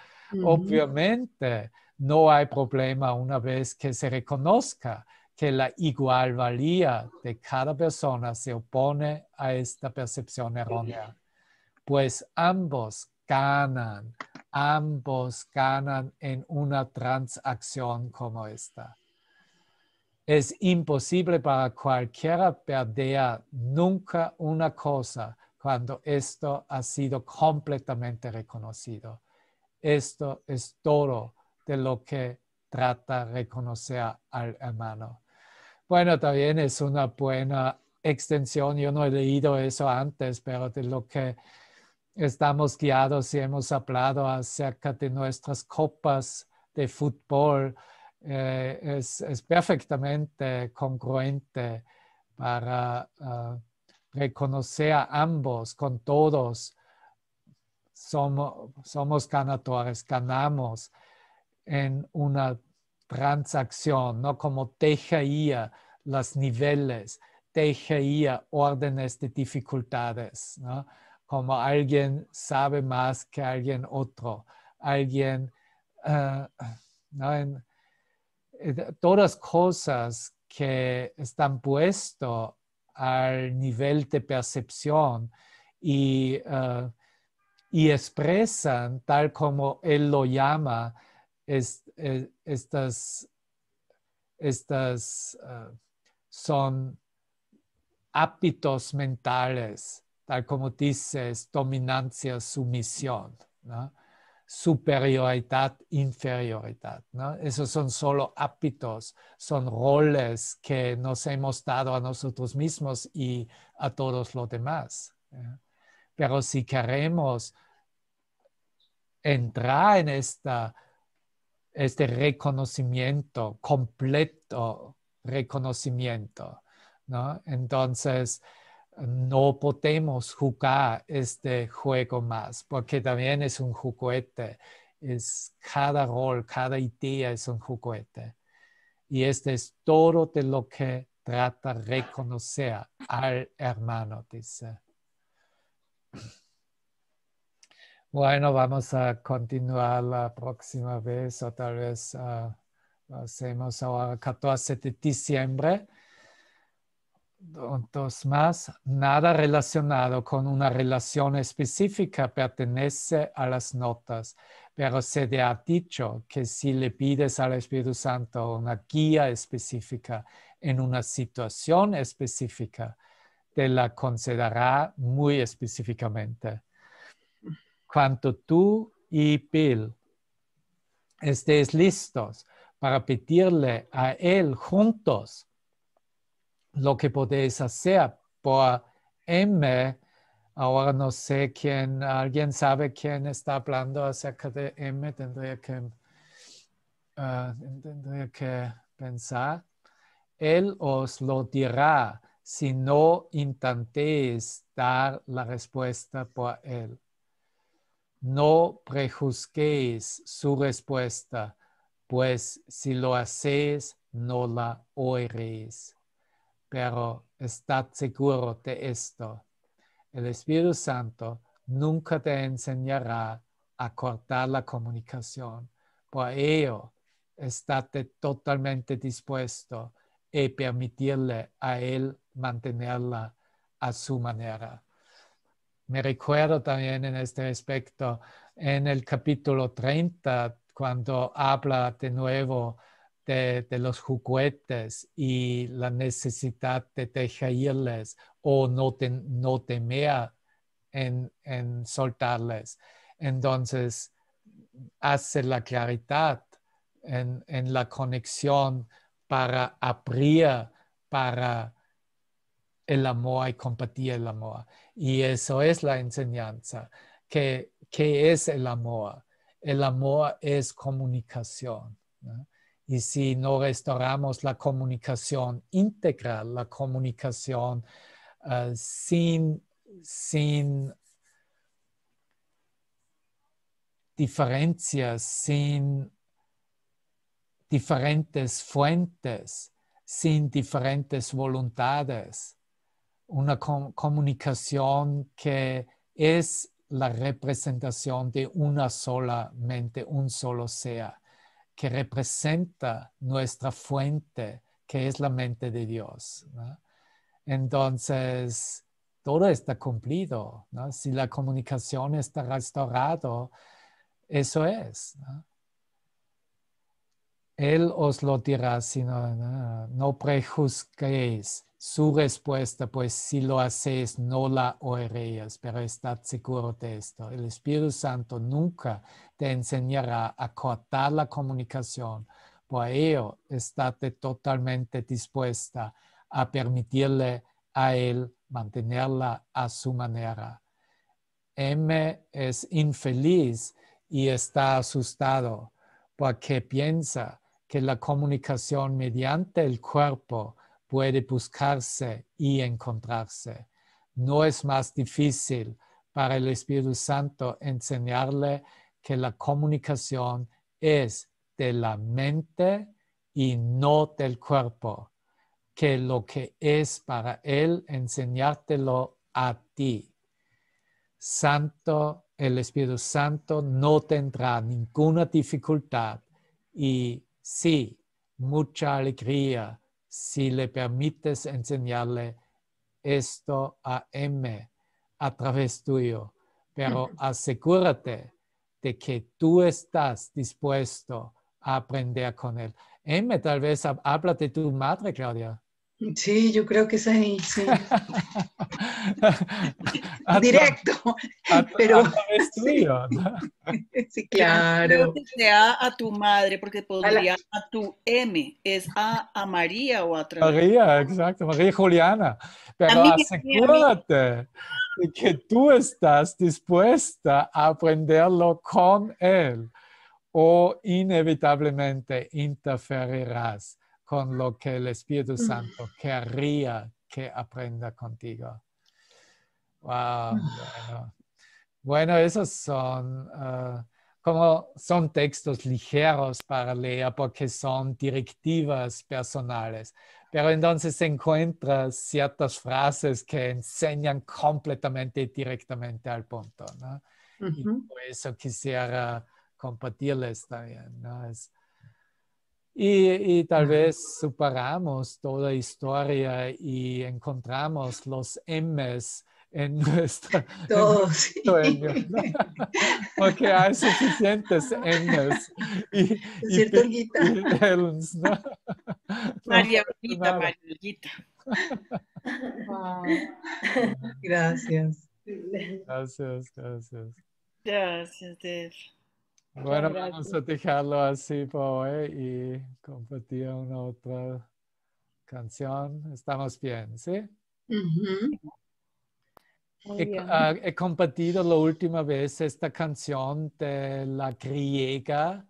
Obviamente no hay problema una vez que se reconozca que la igual valía de cada persona se opone a esta percepción errónea, pues ambos ganan en una transacción como esta. Es imposible para cualquiera perder nunca una cosa cuando esto ha sido completamente reconocido. Esto es todo de lo que trata reconocer al hermano. Bueno, también es una buena extensión. Yo no he leído eso antes, pero de lo que estamos guiados y hemos hablado acerca de nuestras copas de fútbol, es perfectamente congruente para reconocer a ambos con todos. Somos ganadores, ganamos en una transacción, no como tejería los niveles, tejería órdenes de dificultades, ¿no? como alguien sabe más que alguien otro, alguien, ¿no? Todas cosas que están puestas al nivel de percepción y expresan tal como él lo llama estas son hábitos mentales, tal como dices, dominancia, sumisión, ¿no? Superioridad, inferioridad, ¿no? Esos son solo hábitos, son roles que nos hemos dado a nosotros mismos y a todos los demás, ¿no? Pero si queremos entrar en este reconocimiento, completo reconocimiento, ¿no? Entonces no podemos jugar este juego más, porque también es un juguete, es cada rol, cada idea es un juguete. Y este es todo de lo que trata reconocer al hermano, dice. Bueno, vamos a continuar la próxima vez, o tal vez lo hacemos ahora 14 de diciembre. Dos más, nada relacionado con una relación específica pertenece a las notas, pero se te ha dicho que si le pides al Espíritu Santo una guía específica en una situación específica, te la concederá muy específicamente. Cuando tú y Bill estéis listos para pedirle a él juntos lo que podéis hacer por M, ahora no sé quién, alguien sabe quién está hablando acerca de M, tendría que pensar. Él os lo dirá si no intentéis dar la respuesta por él. No prejuzguéis su respuesta, pues si lo hacéis, no la oiréis. Pero estad seguro de esto. El Espíritu Santo nunca te enseñará a cortar la comunicación. Por ello, estate totalmente dispuesto y permitirle a él mantenerla a su manera. Me recuerdo también en este aspecto, en el capítulo 30, cuando habla de nuevo de los juguetes y la necesidad de dejarles o no temer en soltarles. Entonces hace la claridad en la conexión para abrir, para el amor y compartir el amor. Y eso es la enseñanza. ¿Qué es el amor? El amor es comunicación, ¿no? Y si no restauramos la comunicación integral, la comunicación sin diferencias, sin diferentes fuentes, sin diferentes voluntades, una comunicación que es la representación de una sola mente, un solo ser, que representa nuestra fuente, que es la mente de Dios, ¿no? Entonces, todo está cumplido, ¿no? Si la comunicación está restaurada, eso es, ¿no? Él os lo dirá, sino, no prejuzguéis su respuesta, pues si lo hacéis, no la oiréis, pero estad seguro de esto. El Espíritu Santo nunca te enseñará a cortar la comunicación. Por ello, estate totalmente dispuesta a permitirle a él mantenerla a su manera. M es infeliz y está asustado porque piensa que la comunicación mediante el cuerpo puede buscarse y encontrarse. No es más difícil para el Espíritu Santo enseñarle que la comunicación es de la mente y no del cuerpo, que lo que es para él enseñártelo a ti. Santo, el Espíritu Santo no tendrá ninguna dificultad y sí, mucha alegría si le permites enseñarle esto a M a través tuyo, pero asegúrate de que tú estás dispuesto a aprender con él. M, tal vez habla de tu madre, Claudia. Sí, yo creo que es ahí, sí. Directo. Pero es tuyo, ¿no? Sí, claro. A tu madre, porque podría a tu M, es a María o a María, exacto, María Juliana. Pero asegúrate de que tú estás dispuesta a aprenderlo con él o inevitablemente interferirás con lo que el Espíritu Santo querría que aprenda contigo. Wow, bueno. Bueno, esos son, como son textos ligeros para leer porque son directivas personales, pero entonces se encuentran ciertas frases que enseñan completamente y directamente al punto, ¿no? Y por eso quisiera compartirles también, ¿no? Y tal vez superamos toda historia y encontramos los M's en nuestra... Todos. ¿No? Porque hay suficientes M's. Y ¿cierto, Olguita? Y Helens, ¿no? María Olguita, María Olguita. Wow. Gracias. Gracias, gracias. Gracias, Dave. Bueno, gracias. Vamos a dejarlo así por hoy y compartir una otra canción. Estamos bien, ¿sí? Bien. He compartido la última vez esta canción de la griega,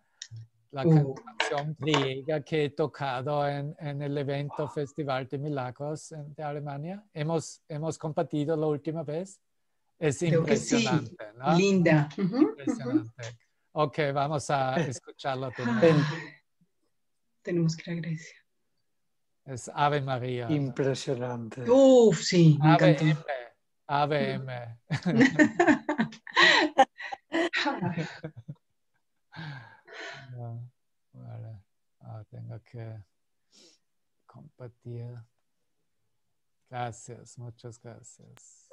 la canción griega que he tocado en el evento Festival de Milagros de Alemania. ¿Hemos compartido la última vez? Es impresionante, creo que sí. ¿No? Linda. Impresionante. Ok, vamos a escucharlo. Tenemos que ir a Grecia. Es Ave María. Impresionante. Uf, sí. Ave M. Ave M. No, vale. Tengo que compartir. Gracias, muchas gracias.